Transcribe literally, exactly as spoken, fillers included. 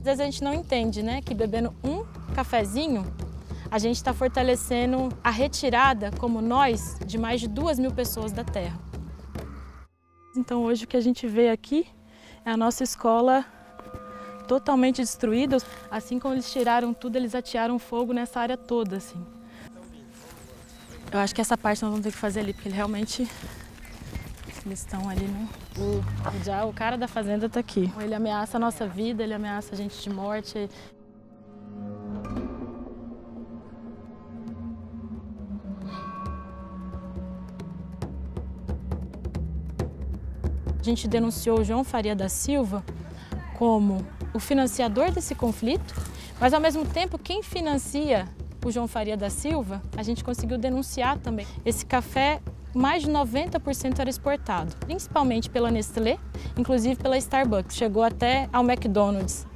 Às vezes a gente não entende, né, que bebendo um cafezinho, a gente está fortalecendo a retirada, como nós, de mais de duas mil pessoas da Terra. Então hoje o que a gente vê aqui é a nossa escola totalmente destruída. Assim como eles tiraram tudo, eles atearam fogo nessa área toda, assim. Eu acho que essa parte nós vamos ter que fazer ali, porque ele realmente... Eles estão ali, né? O, já o cara da fazenda está aqui. Ele ameaça a nossa vida, ele ameaça a gente de morte. A gente denunciou o João Faria da Silva como o financiador desse conflito, mas ao mesmo tempo quem financia o João Faria da Silva, a gente conseguiu denunciar também. Esse café, mais de noventa por cento era exportado, principalmente pela Nestlé, inclusive pela Starbucks, chegou até ao McDonald's.